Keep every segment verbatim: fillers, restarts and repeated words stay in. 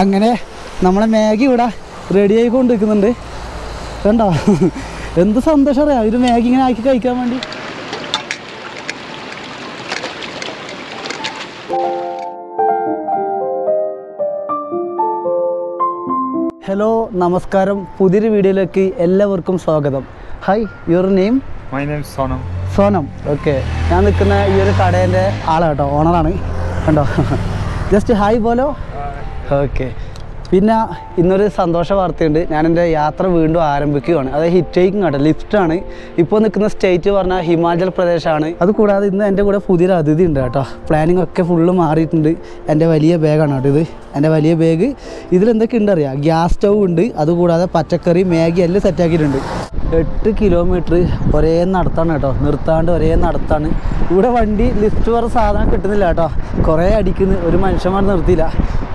അങ്ങനെ നമ്മളെ മാഗി ഇവിടെ റെഡി ആയിക്കൊണ്ടിരിക്കുന്നുണ്ട്. കണ്ടോ എന്ത് സന്തോഷം അറിയാം ഒരു മാഗി ഇങ്ങനെ ആക്കി കഴിക്കാൻ വേണ്ടി. ഹലോ നമസ്കാരം, പുതിയൊരു വീഡിയോയിലേക്ക് എല്ലാവർക്കും സ്വാഗതം. Hi, your name? My name Sonam. Sonam, okay. ഞാൻ നിൽക്കുന്ന ഈ ഒരു കടേൻ്റെ ആളാട്ടോ, ഓണറാണ്. കണ്ടോ ജസ്റ്റ് ഹായ് പോലോ. ഓക്കെ, പിന്നെ ഇന്നൊരു സന്തോഷ വാർത്തയുണ്ട്. ഞാനെൻ്റെ യാത്ര വീണ്ടും ആരംഭിക്കുകയാണ്. അതായത് ഹിറ്റ് ഹൈക്കിങ് കേട്ടോ, ലിഫ്റ്റാണ്. ഇപ്പോൾ നിൽക്കുന്ന സ്റ്റേറ്റ് പറഞ്ഞാൽ ഹിമാചൽ പ്രദേശാണ്. അതുകൂടാതെ ഇന്ന് എൻ്റെ കൂടെ പുതിയൊരു അതിഥി ഉണ്ട് കേട്ടോ. പ്ലാനിങ് ഒക്കെ ഫുള്ള് മാറിയിട്ടുണ്ട്. എൻ്റെ വലിയ ബാഗാണ് കേട്ടോ ഇത്, എൻ്റെ വലിയ ബാഗ്. ഇതിലെന്തൊക്കെ ഉണ്ടറിയാം, ഗ്യാസ് സ്റ്റൗ ഉണ്ട്, അതുകൂടാതെ പച്ചക്കറി, മാഗി എല്ലാം സെറ്റാക്കിയിട്ടുണ്ട്. എട്ട് കിലോമീറ്റർ ഒരേ നടത്താണ് കേട്ടോ, നിർത്താണ്ട് ഒരേ നടത്താണ്. ഇവിടെ വണ്ടി ലിഫ്റ്റ് വേറെ സാധനം കിട്ടുന്നില്ല കേട്ടോ, കുറേ അടിക്കുന്നു. ഒരു മനുഷ്യന്മാർ നിർത്തിയില്ല,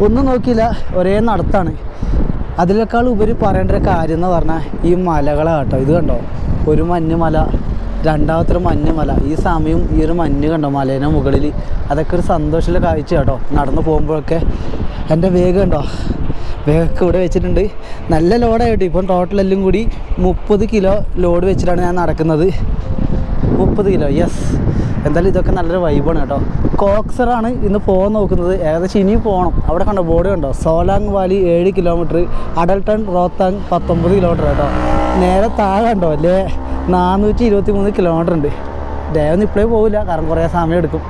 ഒന്നും നോക്കിയില്ല, ഒരേ നടത്താണ്. അതിനേക്കാൾ ഉപരി പറയേണ്ട ഒരു കാര്യം എന്ന് പറഞ്ഞാൽ ഈ മലകളാണ് കേട്ടോ. ഇത് കണ്ടോ, ഒരു മഞ്ഞുമല, രണ്ടാമത്തൊരു മഞ്ഞുമല, ഈ സമയം ഈ ഒരു മഞ്ഞ് കണ്ടോ മലേൻ്റെ മുകളിൽ. അതൊക്കെ ഒരു സന്തോഷമുള്ള കാഴ്ച കേട്ടോ. നടന്നു പോകുമ്പോഴൊക്കെ എൻ്റെ വേഗം ഉണ്ടോ, വേഗമൊക്കെ ഇവിടെ വെച്ചിട്ടുണ്ട്. നല്ല ലോഡായിട്ട് ഇപ്പം ടോട്ടൽ എല്ലാം കൂടി മുപ്പത് കിലോ ലോഡ് വെച്ചിട്ടാണ് ഞാൻ നടക്കുന്നത്. മുപ്പത് കിലോ, യെസ്. എന്തായാലും ഇതൊക്കെ നല്ലൊരു വൈബാണ് കേട്ടോ. കോക്സറാണ് ഇന്ന് പോകാൻ നോക്കുന്നത്, ഏകദേശം ഇനി പോകണം. അവിടെ കണ്ടോ ബോർഡ് കണ്ടോ, സോലാങ് വാലി ഏഴ് കിലോമീറ്റർ, അഡൽട്ടൺ റോത്താങ് പത്തൊമ്പത് കിലോമീറ്റർ കേട്ടോ. നേരെ താഴെ കണ്ടോ അല്ലേ, നാനൂറ്റി ഇരുപത്തി മൂന്ന് കിലോമീറ്റർ ഉണ്ട്. ദയവൊന്നും ഇപ്പോഴേ പോകില്ല, കാരണം കുറേ സമയം എടുക്കും.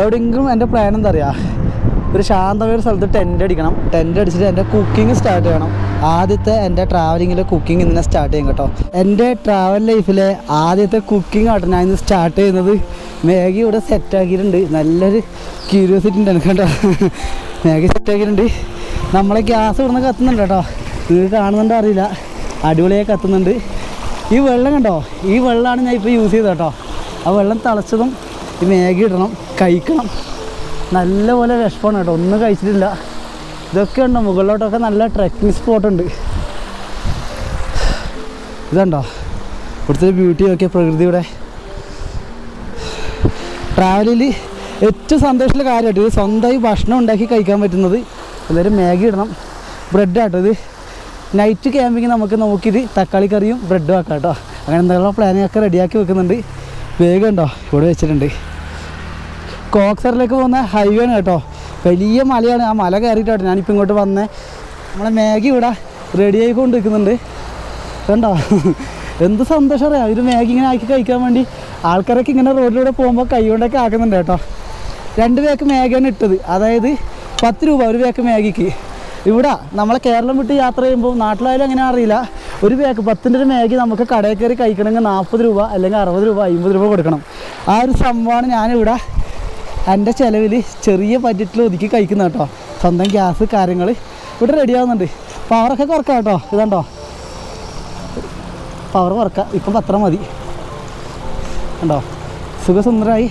എവിടെയെങ്കിലും എൻ്റെ പ്ലാൻ എന്താ പറയുക, ഒരു ശാന്തമായ സ്ഥലത്ത് ടെൻ്റ് അടിക്കണം. ടെൻ്റ് അടിച്ചിട്ട് എൻ്റെ കുക്കിംഗ് സ്റ്റാർട്ട് ചെയ്യണം. ആദ്യത്തെ എൻ്റെ ട്രാവലിങ്ങിലെ കുക്കിംഗ് ഇന്ന് സ്റ്റാർട്ട് ചെയ്യും കേട്ടോ. എൻ്റെ ട്രാവൽ ലൈഫിലെ ആദ്യത്തെ കുക്കിംഗ് ആട്ടോ ഞാൻ ഇന്ന് സ്റ്റാർട്ട് ചെയ്യുന്നത്. മാഗി ഇവിടെ സെറ്റാക്കിയിട്ടുണ്ട്, നല്ലൊരു ക്യൂരിയോസിറ്റി ഉണ്ട് എനിക്ക് കേട്ടോ. മാഗി സെറ്റാക്കിയിട്ടുണ്ട്. നമ്മളെ ഗ്യാസ് ഇവിടെ നിന്ന് കത്തുന്നുണ്ട് കേട്ടോ, നിങ്ങൾക്ക് കാണുന്നുണ്ടോ അറിയില്ല, അടിപൊളിയായി കത്തുന്നുണ്ട്. ഈ വെള്ളം കണ്ടോ, ഈ വെള്ളമാണ് ഞാൻ ഇപ്പോൾ യൂസ് ചെയ്തത് കേട്ടോ. ആ വെള്ളം തിളച്ചതും ഈ മാഗി ഇടണം, കഴിക്കണം. നല്ലപോലെ വിഷമാണ് കേട്ടോ, ഒന്നും കഴിച്ചിട്ടില്ല. ഇതൊക്കെ ഉണ്ടോ മുകളിലോട്ടൊക്കെ നല്ല ട്രക്കിംഗ് സ്പോട്ടുണ്ട്. ഇതുണ്ടോ ഇവിടുത്തെ ബ്യൂട്ടി ഒക്കെ, പ്രകൃതിയുടെ. ട്രാവലിൽ ഏറ്റവും സന്തോഷമുള്ള കാര്യമായിട്ട് ഇത് സ്വന്തമായി ഭക്ഷണം ഉണ്ടാക്കി കഴിക്കാൻ പറ്റുന്നത്. എല്ലാവരും മാഗി ഇടണം. ബ്രെഡാട്ടോ ഇത്, നൈറ്റ് ക്യാമ്പിങ് നമുക്ക് നോക്കിയിട്ട് തക്കാളി കറിയും ബ്രെഡും ആക്കാം കേട്ടോ. അങ്ങനെ എന്തെങ്കിലും പ്ലാനിങ്ങൊക്കെ റെഡിയാക്കി വെക്കുന്നുണ്ട്. വേഗം ഉണ്ടോ ഇവിടെ വെച്ചിട്ടുണ്ട്. കോക്സറിലേക്ക് പോകുന്ന ഹൈവേ ആണ് കേട്ടോ, വലിയ മലയാണ്. ആ മല കയറിയിട്ടോ ഞാനിപ്പോൾ ഇങ്ങോട്ട് വന്നേ. നമ്മളെ മാഗി ഇവിടെ റെഡി ആയിക്കൊണ്ടിരിക്കുന്നുണ്ട്. കണ്ടോ എന്ത് സന്തോഷം അറിയാം ഒരു മാഗി ഇങ്ങനെ ആക്കി കഴിക്കാൻ വേണ്ടി. ആൾക്കാരൊക്കെ ഇങ്ങനെ റോഡിലൂടെ പോകുമ്പോൾ കൈ കൊണ്ടൊക്കെ ആക്കുന്നുണ്ട് കേട്ടോ. രണ്ട് പേക്ക് മാഗിയാണ് ഇട്ടത്, അതായത് പത്ത് രൂപ ഒരു പേക്ക് മാഗിക്ക്. ഇവിടെ നമ്മളെ കേരളം വിട്ട് യാത്ര ചെയ്യുമ്പോൾ നാട്ടിലായാലും അങ്ങനെ അറിയില്ല, ഒരു പേക്ക് പത്തിൻ്റെ ഒരു മാഗി നമുക്ക് കടയിൽ കയറി കഴിക്കണമെങ്കിൽ നാൽപ്പത് രൂപ അല്ലെങ്കിൽ അറുപത് രൂപ അമ്പത് രൂപ കൊടുക്കണം. ആ ഒരു സംഭവമാണ് ഞാനിവിടെ എൻ്റെ ചിലവിൽ ചെറിയ ബഡ്ജറ്റിൽ ഒതുക്കി കഴിക്കുന്ന കേട്ടോ. സ്വന്തം ഗ്യാസ് കാര്യങ്ങൾ ഇവിടെ റെഡിയാവുന്നുണ്ട്. പവറൊക്കെ കുറക്കാം കേട്ടോ, ഇതുണ്ടോ പവർ കുറക്കാം. ഇപ്പം പത്രം മതി കണ്ടോ. സുഖസുന്ദരമായി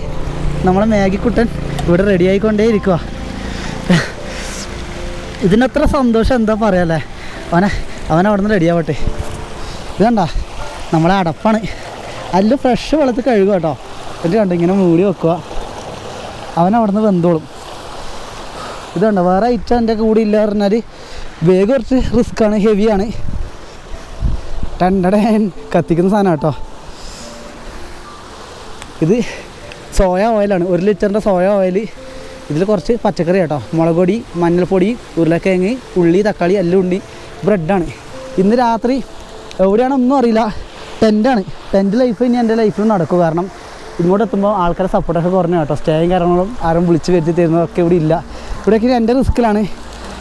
നമ്മളെ മാഗിക്കുട്ടൻ ഇവിടെ റെഡിയായിക്കൊണ്ടേ ഇരിക്കുക. ഇതിനത്ര സന്തോഷം എന്താ പറയാല്ലേ, അവനെ അവനവിടെ നിന്ന് റെഡിയാവട്ടെ. ഇതുണ്ടോ നമ്മളെ അടപ്പാണ്, അല്ല ഫ്രഷ് വെള്ളത്തിൽ കഴുകുക കേട്ടോ. എന്നിട്ട് കണ്ടോ ഇങ്ങനെ മൂടി വെക്കുക, അവനവിടെ നിന്ന് വെന്തോളും. ഇതുണ്ട് വേറെ ഐറ്റം എൻ്റെ കൂടെ ഇല്ല പറഞ്ഞാൽ വേഗം കുറച്ച് റിസ്ക്കാണ്, ഹെവിയാണ്. രണ്ടട കത്തിക്കുന്ന സാധനം കേട്ടോ. ഇത് സോയ ഓയിലാണ്, ഒരു ലിറ്ററിൻ്റെ സോയ ഓയിൽ. ഇതിൽ കുറച്ച് പച്ചക്കറി കേട്ടോ, മുളക് പൊടി, മഞ്ഞൾപ്പൊടി, ഉരുളക്കിഴങ്ങ്, ഉള്ളി, തക്കാളി എല്ലാം ഉണ്ട്. ബ്രെഡാണ്. ഇന്ന് രാത്രി എവിടെയാണെന്നൊന്നും അറിയില്ല, ടെൻ്റാണ്. ടെൻ്റ് ലൈഫ് ഇനി എൻ്റെ ലൈഫിൽ നടക്കും. കാരണം ഇങ്ങോട്ട് എത്തുമ്പോൾ ആൾക്കാരെ സപ്പോർട്ടൊക്കെ കുറഞ്ഞു കേട്ടോ. സ്റ്റേയും കാര്യങ്ങളും ആരും വിളിച്ച് വരുത്തി തരുന്നതൊക്കെ ഇവിടെ ഇല്ല. ഇവിടെയൊക്കെ എൻ്റെ റിസ്ക്കിലാണ്.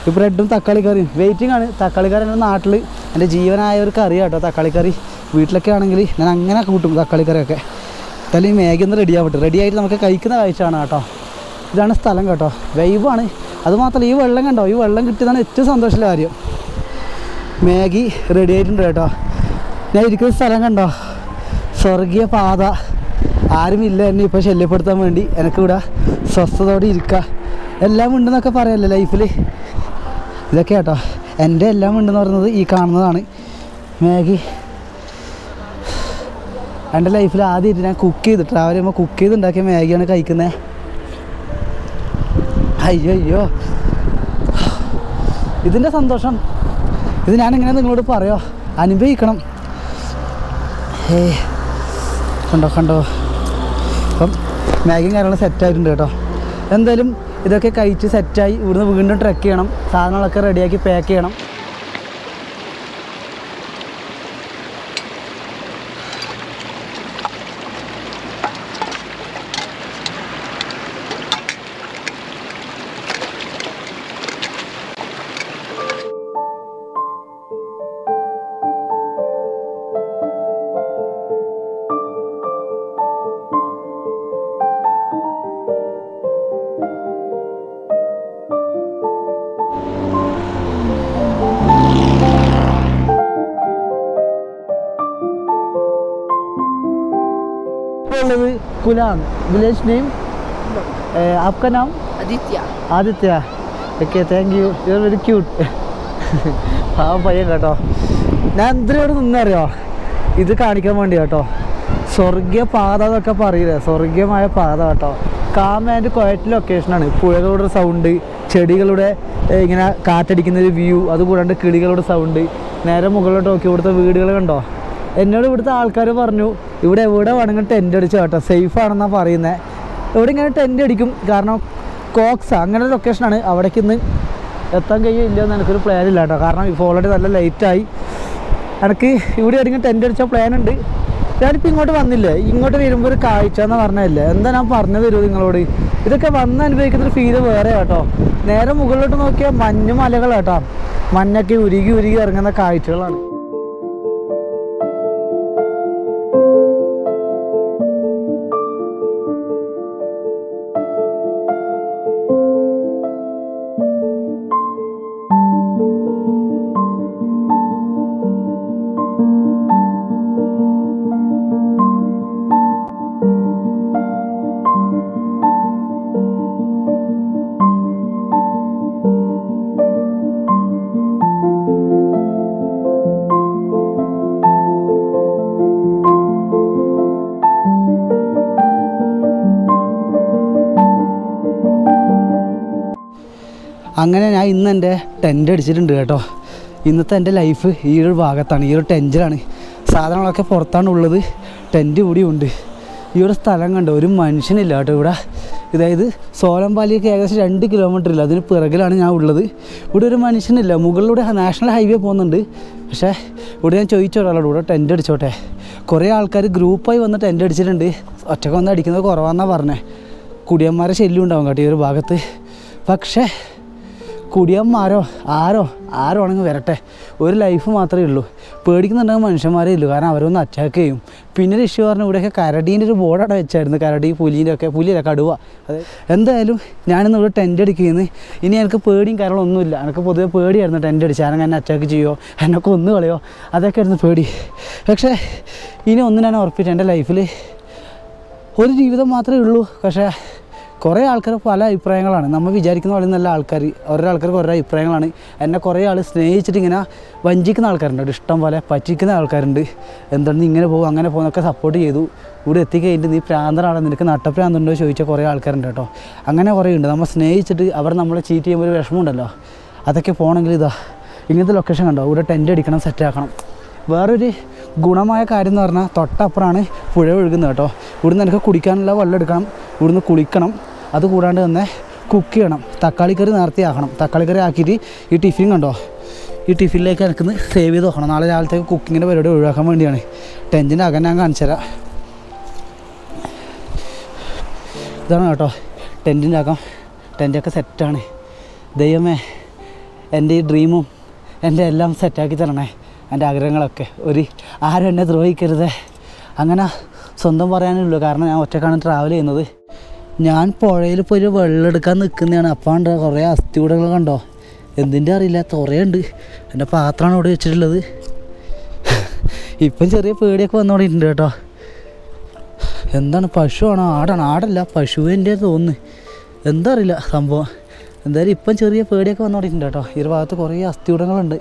ഈ ബ്രെഡും തക്കാളി കറിയും വെയിറ്റിംഗ് ആണ്. തക്കാളി കറി എൻ്റെ നാട്ടിൽ എൻ്റെ ജീവനായ ഒരു കറി കേട്ടോ തക്കാളി കറി. വീട്ടിലൊക്കെ ആണെങ്കിൽ ഞാൻ അങ്ങനെ കൂട്ടും തക്കാളി കറിയൊക്കെ. എന്തായാലും ഈ മാഗിന്ന് റെഡി ആവട്ടെ, റെഡി ആയിട്ട് നമുക്ക് കഴിക്കുന്ന കാഴ്ചയാണ് കേട്ടോ. ഇതാണ് സ്ഥലം കേട്ടോ, വൈബാണ്. അതുമാത്രമല്ല ഈ വെള്ളം കണ്ടോ, ഈ വെള്ളം കിട്ടിയതാണ് ഏറ്റവും സന്തോഷമുള്ള കാര്യം. മാഗി റെഡി ആയിട്ടുണ്ട് കേട്ടോ. ഞാൻ ഇരിക്കുന്ന സ്ഥലം കണ്ടോ, സ്വർഗീയ പാത. ആരുമില്ല എന്നെ ഇപ്പോൾ ശല്യപ്പെടുത്താൻ വേണ്ടി. എനിക്കിവിടെ സ്വസ്ഥതയോടെ ഇരിക്കുക. എല്ലാം ഉണ്ടെന്നൊക്കെ പറയല്ലേ ലൈഫിൽ, ഇതൊക്കെ കേട്ടോ എൻ്റെ എല്ലാം ഉണ്ടെന്ന് പറയുന്നത് ഈ കാണുന്നതാണ്. മാഗി എൻ്റെ ലൈഫിൽ ആദ്യമായിട്ട് ഞാൻ കുക്ക് ചെയ്ത് ട്രാവൽ ചെയ്യുമ്പോൾ കുക്ക് ചെയ്തുണ്ടാക്കിയ മാഗിയാണ് കഴിക്കുന്നത്. അയ്യോ അയ്യോ ഇതിൻ്റെ സന്തോഷം ഇത് ഞാനിങ്ങനെ നിങ്ങളോട് പറയോ, അനുഭവിക്കണം. ഏ കണ്ടോ കണ്ടോ അപ്പം മാഗിയും കാര്യങ്ങളും സെറ്റായിട്ടുണ്ട് കേട്ടോ. എന്തായാലും ഇതൊക്കെ കഴിച്ച് സെറ്റായി ഇവിടുന്ന് വീണ്ടും ട്രക്ക് ചെയ്യണം, സാധനങ്ങളൊക്കെ റെഡിയാക്കി പാക്ക് ചെയ്യണം. कुलाम विलेज नेम आपका नाम? Aditya. Aditya okay thank you you are very cute. പാവം പയ്യൻ കേട്ടോ. ഞാൻ എന്തിനോട് നിന്നറിയോ ഇത് കാണിക്കാൻ വേണ്ടി കേട്ടോ. സ്വർഗീയ പാത എന്നൊക്കെ പറയില്ലേ, സ്വർഗീയമായ പാത കേട്ടോ. കാം ആൻഡ് ക്വയറ്റ് ലൊക്കേഷനാണ്. പുഴകളുടെ സൗണ്ട്, ചെടികളുടെ ഇങ്ങനെ കാറ്റടിക്കുന്നൊരു വ്യൂ, അതുകൂടാണ്ട് കിളികളുടെ സൗണ്ട്. നേരെ മുകളിലോട്ട് നോക്കി ഇവിടുത്തെ വീടുകൾ കണ്ടോ. എന്നോട് ഇവിടുത്തെ ആൾക്കാർ പറഞ്ഞു ഇവിടെ എവിടെ വേണമെങ്കിൽ ടെൻ്റ് അടിച്ചോ കേട്ടോ, സേഫ് ആണെന്നാണ് പറയുന്നത്. ഇവിടെ ഇങ്ങനെ ടെൻ്റ് അടിക്കും, കാരണം കോക്സ് അങ്ങനെ ഒരു ലൊക്കേഷനാണ്. അവിടേക്ക് ഇന്ന് എത്താൻ കഴിയില്ല എന്ന് എനിക്കൊരു പ്ലാൻ ഇല്ല കേട്ടോ, കാരണം ഇപ്പോൾ ഓൾറെഡി നല്ല ലേറ്റായി. എനിക്ക് ഇവിടെ എവിടെയെങ്കിലും ടെൻ്റ് അടിച്ച പ്ലാൻ ഉണ്ട്. ഞാനിപ്പോൾ ഇങ്ങോട്ട് വന്നില്ലേ, ഇങ്ങോട്ട് വരുമ്പോൾ ഒരു കാഴ്ച എന്ന് പറഞ്ഞതല്ലേ, എന്താ ഞാൻ പറഞ്ഞു തരുമോ നിങ്ങളോട്. ഇതൊക്കെ വന്ന് അനുഭവിക്കുന്നൊരു ഫീല് വേറെ കേട്ടോ. നേരെ മുകളിലോട്ട് നോക്കിയാൽ മഞ്ഞ് മലകൾ കേട്ടോ, മഞ്ഞൊക്കെ ഉരുകി ഉരുകി ഇറങ്ങുന്ന കാഴ്ചകളാണ്. അങ്ങനെ ഞാൻ ഇന്ന് എൻ്റെ ടെൻ്റ് അടിച്ചിട്ടുണ്ട് കേട്ടോ. ഇന്നത്തെ എൻ്റെ ലൈഫ് ഈ ഒരു ഭാഗത്താണ്, ഈ ഒരു ടെൻറ്റിലാണ്. സാധനങ്ങളൊക്കെ പുറത്താണ് ഉള്ളത്, ടെൻറ്റ് കൂടിയും ഉണ്ട്. ഈ ഒരു സ്ഥലം കണ്ടോ, ഒരു മനുഷ്യനില്ല കേട്ടോ ഇവിടെ. അതായത് സോലം വാലിക്ക് ഏകദേശം രണ്ട് കിലോമീറ്റർ ഇല്ല, അതിന് പിറകിലാണ് ഞാൻ ഉള്ളത്. ഇവിടെ ഒരു മനുഷ്യനില്ല. മുകളിലൂടെ നാഷണൽ ഹൈവേ പോകുന്നുണ്ട്, പക്ഷേ ഇവിടെ ഞാൻ ചോദിച്ചു ഒരാളോട് ഇവിടെ ടെൻ്റ് അടിച്ചോട്ടെ. കുറേ ആൾക്കാർ ഗ്രൂപ്പായി വന്ന് ടെൻ്റ് അടിച്ചിട്ടുണ്ട്. ഒറ്റക്ക് വന്ന് അടിക്കുന്നത് കുറവാണെന്നാണ് പറഞ്ഞത്. കുടിയന്മാരെ ശല്യം ഉണ്ടാവും കേട്ടോ ഈ ഒരു ഭാഗത്ത്. പക്ഷേ കുടിയന്മാരോ ആരോ ആരോ ആണെങ്കിൽ വരട്ടെ, ഒരു ലൈഫ് മാത്രമേ ഉള്ളൂ. പേടിക്കുന്നുണ്ടെങ്കിൽ മനുഷ്യന്മാരേ ഉള്ളൂ, കാരണം അവരൊന്ന് അറ്റാക്ക് ചെയ്യും. പിന്നെ ഒരു ഇഷ്യൂ പറഞ്ഞാൽ ഇവിടെയൊക്കെ കരടീൻ്റെ ഒരു ബോർഡ് അവിടെ വെച്ചായിരുന്നു, കരടി പുലിൻ്റെ ഒക്കെ, പുലിയല്ല കടുവ. അത് എന്തായാലും ഞാനിന്ന് ഇവിടെ ടെൻ്റ് അടിക്കുന്നത്. ഇനി എനിക്ക് പേടിയും കാര്യങ്ങളൊന്നുമില്ല. എനിക്ക് പൊതുവെ പേടിയായിരുന്നു ടെൻ്റ് അടിച്ച് ആരെങ്കിലും എന്നെ അറ്റാക്ക് ചെയ്യുമോ, എന്നെ കൊന്നു കളയോ, അതൊക്കെ ആയിരുന്നു പേടി. പക്ഷേ ഇനി ഒന്നും ഞാൻ ഉറപ്പിച്ചു, എൻ്റെ ലൈഫിൽ ഒരു ജീവിതം മാത്രമേ ഉള്ളൂ. പക്ഷേ കുറേ ആൾക്കാർ പല അഭിപ്രായങ്ങളാണ്, നമ്മൾ വിചാരിക്കുന്ന പോലെ നല്ല ആൾക്കാർ, ഓരോ ആൾക്കാർക്ക് ഓരോ അഭിപ്രായങ്ങളാണ്. എന്നെ കുറേ ആൾ സ്നേഹിച്ചിട്ട് ഇങ്ങനെ വഞ്ചിക്കുന്ന ആൾക്കാരുണ്ട്, ഇഷ്ടം പോലെ പറ്റിക്കുന്ന ആൾക്കാരുണ്ട്. എന്താണ് ഇങ്ങനെ പോകും അങ്ങനെ പോകുന്നൊക്കെ സപ്പോർട്ട് ചെയ്തു. ഇവിടെ എത്തിക്കഴിഞ്ഞിട്ട് നീ പ്രാന്തനാണ്, നിനക്ക് നട്ടപ്രാന്തുണ്ടോ ചോദിച്ചാൽ കുറേ ആൾക്കാരുണ്ട് കേട്ടോ. അങ്ങനെ കുറേ ഉണ്ട്, നമ്മൾ സ്നേഹിച്ചിട്ട് അവർ നമ്മളെ ചീറ്റ് ചെയ്യുമ്പോൾ ഒരു വിഷമമുണ്ടല്ലോ, അതൊക്കെ പോകണമെങ്കിൽ ഇതാ ഇങ്ങനത്തെ ലൊക്കേഷൻ കണ്ടോ. ഇവിടെ ടെൻ്റ് അടിക്കണം, സെറ്റാക്കണം. വേറൊരു ഗുണമായ കാര്യം എന്ന് പറഞ്ഞാൽ തൊട്ടപ്പുറമാണ് പുഴ ഒഴുകുന്നത് കേട്ടോ. ഇവിടുന്ന് എനിക്ക് കുടിക്കാനുള്ള വെള്ളം എടുക്കണം, ഇവിടുന്ന് കുളിക്കണം, അതുകൂടാണ്ട് തന്നെ കുക്ക് ചെയ്യണം. തക്കാളിക്കറി നേരത്തെ ആക്കണം. തക്കാളിക്കറി ആക്കിയിട്ട് ഈ ടിഫിൻ കണ്ടോ, ഈ ടിഫിനിലേക്ക് എനിക്കൊന്ന് സേവ് ചെയ്ത് നോക്കണം. നാളെ രാവിലത്തേക്ക് കുക്കിങ്ങിൻ്റെ പരിപാടി ഒഴിവാക്കാൻ വേണ്ടിയാണ്. ടെൻറ്റിൻ്റെ അകം ഞാൻ കാണിച്ചു തരാം. ഇതാണ് കേട്ടോ ടെൻറ്റിൻ്റെ അകം. ടെൻ്റൊക്കെ സെറ്റാണ്. ദൈവമേ എൻ്റെ ഈ ഡ്രീമും എൻ്റെ എല്ലാം സെറ്റാക്കി തരണേ, എൻ്റെ ആഗ്രഹങ്ങളൊക്കെ. ഒരു ആരും എന്നെ ദ്രോഹിക്കരുത്, അങ്ങനെ സ്വന്തം പറയാനുള്ളൂ, കാരണം ഞാൻ ഒറ്റക്കാണ് ട്രാവൽ ചെയ്യുന്നത്. ഞാൻ പുഴയിൽ ഇപ്പോൾ ഒരു വെള്ളം എടുക്കാൻ നിൽക്കുന്നതാണ്. അപ്പാണ്ട് കുറേ അസ്ഥികൂടങ്ങൾ കണ്ടോ, എന്തിൻ്റെ അറിയില്ല, തുറയുണ്ട്. എൻ്റെ പാത്രമാണ് ഇവിടെ വെച്ചിട്ടുള്ളത്. ഇപ്പം ചെറിയ പേടിയൊക്കെ വന്നു തുടങ്ങിയിട്ടുണ്ട് കേട്ടോ. എന്താണ് പശുവാണോ ആടാണ്? ആടല്ല, പശുവിൻ്റെ തോന്നുന്നു, എന്താ അറിയില്ല സംഭവം. എന്തായാലും ഇപ്പം ചെറിയ പേടിയൊക്കെ വന്നു തുടങ്ങിയിട്ടുണ്ട് കേട്ടോ. ഈ ഒരു ഭാഗത്ത് കുറേ അസ്ഥികൂടങ്ങളുണ്ട്.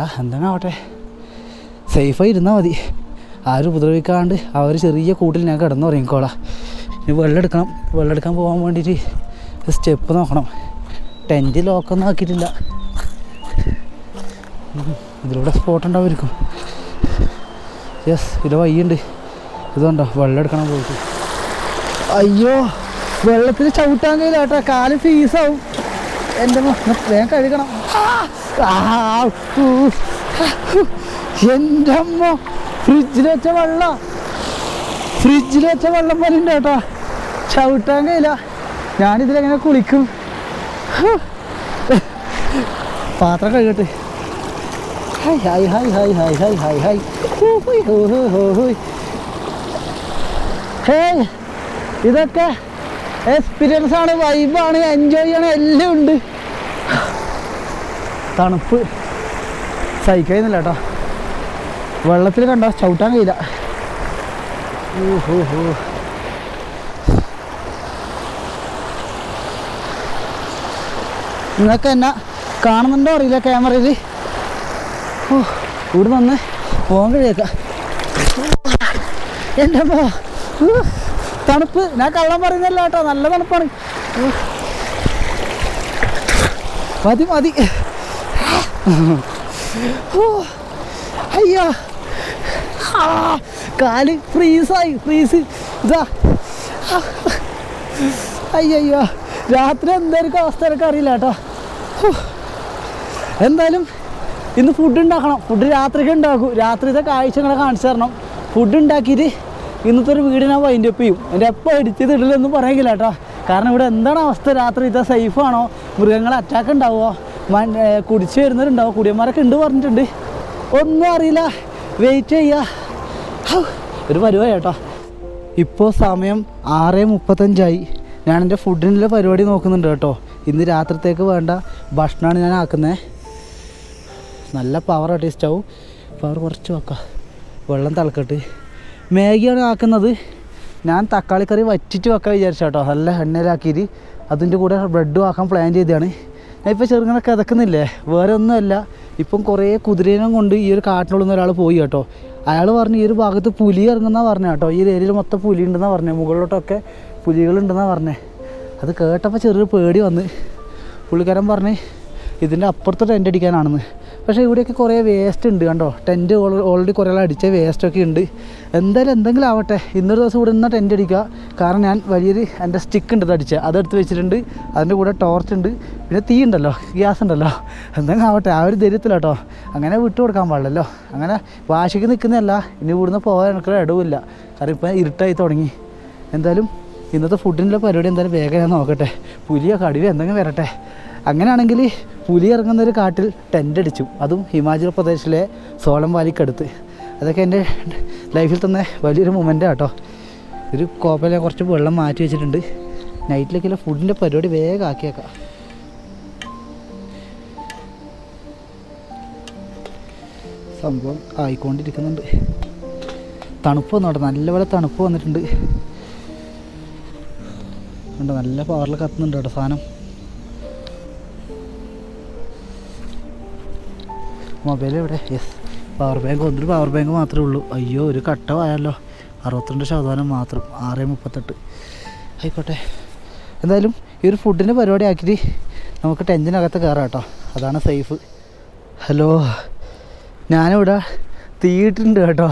ആ എന്താണ് ആവട്ടെ, സേഫായി ഇരുന്നാൽ മതി. ആരും ഉപദ്രവിക്കാണ്ട് ആ ഒരു ചെറിയ കൂട്ടിൽ ഞാൻ കിടന്ന് ഉറങ്ങിക്കോളാം. ഇനി വെള്ളമെടുക്കണം, വെള്ളമെടുക്കാൻ പോകാൻ വേണ്ടിയിട്ട് സ്റ്റെപ്പ് നോക്കണം. ടെൻറ്റ് ലോക്കൊന്നും ആക്കിയിട്ടില്ല. ഇതിലൂടെ സ്പോട്ട് ഉണ്ടാവുമായിരിക്കും. യെസ്, ഇത് വഴിയുണ്ട്. ഇതുണ്ടോ, വെള്ളമെടുക്കണം പോയിട്ട്. അയ്യോ, വെള്ളത്തിൽ ചവിട്ടാൻ കഴിയില്ല കേട്ടോ, കാല് ഫീസാവും. എൻ്റെ വേഗം കഴുകണം. എൻ്റെ അമ്മ ഫ്രിഡ്ജിൽ വെച്ച വെള്ളം ഫ്രിഡ്ജിൽ വെച്ച വെള്ളം പോലെ ഉണ്ട് കേട്ടോ, ചവിട്ടാൻ കഴിയില്ല. ഞാനിതിലെങ്ങനെ കുളിക്കും? പാത്രം കഴുകട്ടെ. Hi hi hi hi hi hi hi hi hey, ഇതൊക്കെ എക്സ്പീരിയൻസ് ആണ്, വൈബാണ്, എൻജോയ് ചെയ്യണം, എല്ലാം ഉണ്ട്. തണുപ്പ് സഹിക്കുന്നില്ല കേട്ടോ, വെള്ളത്തിൽ കണ്ടോ ചവിട്ടാൻ കഴിയില്ല. നിങ്ങൾക്ക് എന്നാ കാണുന്നുണ്ടോ അറിയില്ല ക്യാമറയിൽ. ഇവിടെ നിന്ന് പോകാൻ കഴിയേക്കാം. എൻ്റെ പോ തണുപ്പ്, ഞാൻ കള്ളം പറയുന്നില്ല കേട്ടോ, നല്ല തണുപ്പാണ്. മതി മതി, അയ്യോ കാല് ഫ്രീസായി, ഫ്രീസ് ഇതാ. അയ്യോ, രാത്രി എന്തായിരിക്കും അവസ്ഥ എനിക്ക് അറിയില്ല കേട്ടോ. എന്തായാലും ഇന്ന് ഫുഡ് ഉണ്ടാക്കണം, ഫുഡ് രാത്രിക്ക് ഉണ്ടാക്കും. രാത്രിത്തെ കാഴ്ച ഇങ്ങനെ കാണിച്ചു തരണം. ഫുഡ് ഉണ്ടാക്കിയിട്ട് ഇന്നത്തെ ഒരു വീടിനെ വൈൻഡ് അപ്പ് ചെയ്യും. എൻ്റെ എപ്പോൾ അടിച്ചത് ഇടലൊന്നും പറയുകയില്ല കേട്ടോ, കാരണം ഇവിടെ എന്താണ് അവസ്ഥ രാത്രി, ഇത് സേഫാണോ, മൃഗങ്ങളെ അറ്റാക്ക് ഉണ്ടാവുമോ, മൺ കുടിച്ച് വരുന്നവരുണ്ടാവും, കുടിയന്മാരൊക്കെ ഉണ്ട് പറഞ്ഞിട്ടുണ്ട്. ഒന്നും അറിയില്ല, വെയിറ്റ് ചെയ്യുക, ഒരു പരിപാടി കേട്ടോ. ഇപ്പോൾ സമയം ആറ് മുപ്പത്തഞ്ചായി. ഞാനെൻ്റെ ഫുഡിനുള്ള പരിപാടി നോക്കുന്നുണ്ട് കേട്ടോ. ഇന്ന് രാത്രിത്തേക്ക് വേണ്ട ഭക്ഷണമാണ് ഞാൻ ആക്കുന്നത്. നല്ല പവർ കേട്ടോ ഈ സ്റ്റൗ, പവർ കുറച്ച് വെക്കാം. വെള്ളം തിളക്കട്ട്. മാഗിയാണ് ആക്കുന്നത്. ഞാൻ തക്കാളിക്കറി വറ്റിച്ച് വെക്കാൻ വിചാരിച്ചു കേട്ടോ, നല്ല എണ്ണയിലാക്കിയിട്ട് അതിൻ്റെ കൂടെ ബ്രെഡും ആക്കാൻ പ്ലാൻ ചെയ്തതാണ്. ഞാൻ ഇപ്പോൾ ചെറുങ്ങനെ കിതക്കുന്നില്ലേ, വേറെ ഒന്നുമല്ല, ഇപ്പം കുറേ കുതിരേനും കൊണ്ട് ഈ ഒരു കാട്ടിനുള്ളിൽ നിന്ന് ഒരാൾ പോയി കേട്ടോ. അയാൾ പറഞ്ഞു ഈ ഒരു ഭാഗത്ത് പുലി ഇറങ്ങുന്ന പറഞ്ഞത് കേട്ടോ, ഈ ഏരിയയിൽ മൊത്തം പുലി ഉണ്ടെന്നാണ് പറഞ്ഞത്, മുകളിലോട്ടൊക്കെ പുലികളുണ്ടെന്നാണ് പറഞ്ഞത്. അത് കേട്ടപ്പോൾ ചെറിയൊരു പേടി വന്ന്. പുള്ളിക്കാരൻ പറഞ്ഞ് ഇതിൻ്റെ അപ്പുറത്ത് ടെൻ്റ് അടിക്കാനാണെന്ന്. പക്ഷേ ഇവിടെയൊക്കെ കുറേ വേസ്റ്റ് ഉണ്ട് കണ്ടോ, ടെൻറ്റ് ഓൾറെഡി കുറേ ആൾ അടിച്ച വേസ്റ്റൊക്കെ ഉണ്ട്. എന്തായാലും എന്തെങ്കിലും ആവട്ടെ, ഇന്നൊരു ദിവസം ഇവിടെ നിന്നാൽ ടെൻറ്റ് അടിക്കുക. കാരണം ഞാൻ വലിയൊരു എൻ്റെ സ്റ്റിക്ക് ഉണ്ട് അടിച്ചത്, അതെടുത്ത് വെച്ചിട്ടുണ്ട്. അതിൻ്റെ കൂടെ ടോർച്ച് ഉണ്ട്, പിന്നെ തീ ഉണ്ടല്ലോ, ഗ്യാസ് ഉണ്ടല്ലോ. എന്തെങ്കിലും ആവട്ടെ, ആ ഒരു ധൈര്യത്തില്ല കേട്ടോ. അങ്ങനെ വിട്ടു കൊടുക്കാൻ പാടില്ലല്ലോ, അങ്ങനെ വാശിക്ക് നിൽക്കുന്നതല്ല. ഇനി ഇവിടുന്ന് പോകാൻ എനിക്ക് ഇടവുമില്ല, കാരണം ഇപ്പം ഇരുട്ടായി തുടങ്ങി. എന്തായാലും ഇന്നത്തെ ഫുഡിൻ്റെ പരിപാടി എന്തായാലും വേഗം ഞാൻ നോക്കട്ടെ. പുലിയോ കടുവോ എന്തെങ്കിലും വരട്ടെ. അങ്ങനെയാണെങ്കിൽ പുലി ഇറങ്ങുന്നൊരു കാട്ടിൽ ടെൻ്റ് അടിച്ചു, അതും ഹിമാചൽ പ്രദേശിലെ സോളം വാലിക്കടുത്ത്. അതൊക്കെ എൻ്റെ ലൈഫിൽ തന്നെ വലിയൊരു മൊമെൻ്റാണ് കേട്ടോ. ഒരു കോപ്പയിലെ കുറച്ച് വെള്ളം മാറ്റി വെച്ചിട്ടുണ്ട്. നൈറ്റിലേക്കുള്ള ഫുഡിൻ്റെ പരിപാടി വേഗം ആക്കിയേക്കാം. സംഭവം ആയിക്കൊണ്ടിരിക്കുന്നുണ്ട്. തണുപ്പ് വന്നോട്ടെ, നല്ലപോലെ തണുപ്പ് വന്നിട്ടുണ്ട്. കണ്ടോ, നല്ല പവറിൽ കത്തുന്നുണ്ട് കേട്ടോ സാധനം. മൊബൈൽ എവിടെ? Yes, power bank. ഒന്നൊരു പവർ ബാങ്ക് മാത്രമേ ഉള്ളൂ. അയ്യോ, ഒരു കട്ടമായല്ലോ, അറുപത്തിരണ്ട് ശതമാനം മാത്രം, ആറ് മുപ്പത്തെട്ട് ആയിക്കോട്ടെ. എന്തായാലും ഈ ഒരു ഫുഡിൻ്റെ പരിപാടി ആക്കിയിട്ട് നമുക്ക് ടെൻറ്റിനകത്ത് കയറാം കേട്ടോ, അതാണ് സേഫ്. ഹലോ, ഞാനിവിടെ തീയിട്ടുണ്ട് കേട്ടോ,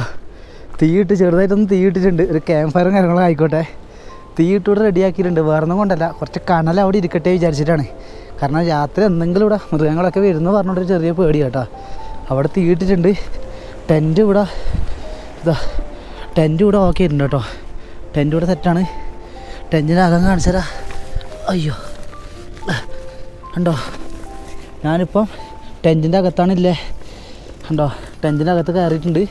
തീയിട്ട് ചെറുതായിട്ടൊന്ന് തീയിട്ടിട്ടുണ്ട്. ഒരു ക്യാമ്പ് ഫയറും കാര്യങ്ങളും ആയിക്കോട്ടെ, തീയിട്ടൂടെ റെഡിയാക്കിയിട്ടുണ്ട്. വേറൊന്നും കൊണ്ടല്ല, കുറച്ച് കണൽ അവിടെ ഇരിക്കട്ടെ വിചാരിച്ചിട്ടാണ്. കാരണം രാത്രി എന്തെങ്കിലും ഇവിടെ മൃഗങ്ങളൊക്കെ വരുന്നു പറഞ്ഞിട്ടൊരു ചെറിയ പേടി കേട്ടോ. അവിടെ തീയിട്ടിട്ടുണ്ട്. ടെൻറ്റ് ഇവിടെ ഇതാ, ടെൻറ്റ് ഇവിടെ ഓക്കെ ആയിട്ടുണ്ട് കേട്ടോ, ടെൻറ്റ് ഇവിടെ സെറ്റാണ്. ടെൻറ്റിനകം കാണിച്ചു തരാം. അയ്യോ കണ്ടോ, ഞാനിപ്പം ടെൻറ്റിൻ്റെ അകത്താണില്ലേ. കണ്ടോ, ടെൻറ്റിനകത്ത് കയറിയിട്ടുണ്ട്.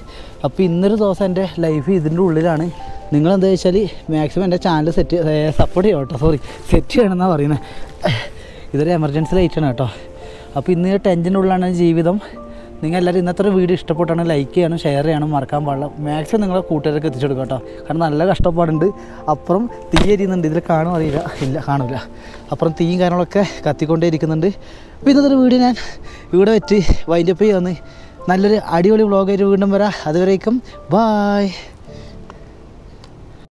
അപ്പോൾ ഇന്നൊരു ദിവസം എൻ്റെ ലൈഫ് ഇതിൻ്റെ ഉള്ളിലാണ്. നിങ്ങളെന്താ വെച്ചാൽ മാക്സിമം എൻ്റെ ചാനൽ സെറ്റ് സപ്പോർട്ട് ചെയ്യാം കേട്ടോ. സോറി, സെറ്റ് ചെയ്യണമെന്നാണ് പറയുന്നത്. ഇതൊരു എമർജൻസി ലൈറ്റാണ് കേട്ടോ. അപ്പോൾ ഇന്ന് ടെൻഷൻ്റെ ഉള്ളിലാണ് ജീവിതം. നിങ്ങളെല്ലാവരും ഇന്നത്തെ ഒരു വീഡിയോ ഇഷ്ടപ്പെട്ടാണ് ലൈക്ക് ചെയ്യണം, ഷെയർ ചെയ്യണം, മറക്കാൻ പാടില്ല. മാക്സിമം നിങ്ങളെ കൂട്ടുകാരൊക്കെ എത്തിച്ചു കൊടുക്കുക കേട്ടോ, കാരണം നല്ല കഷ്ടപ്പാടുണ്ട്. അപ്പുറം തീ എരിയുന്നുണ്ട്, ഇതിൽ കാണും അറിയില്ല, ഇല്ല കാണില്ല. അപ്പുറം തീയും കാര്യങ്ങളൊക്കെ കത്തിക്കൊണ്ടേ ഇരിക്കുന്നുണ്ട്. അപ്പോൾ ഇന്നത്തെ ഒരു വീഡിയോ ഞാൻ ഇവിടെ വെച്ച് വൈൻഡപ്പ് ചെയ്യാമെന്ന് നല്ലൊരു അടിപൊളി വ്ളോഗായിട്ട് വീണ്ടും വരാം. അതുവരേക്കും ബൈ.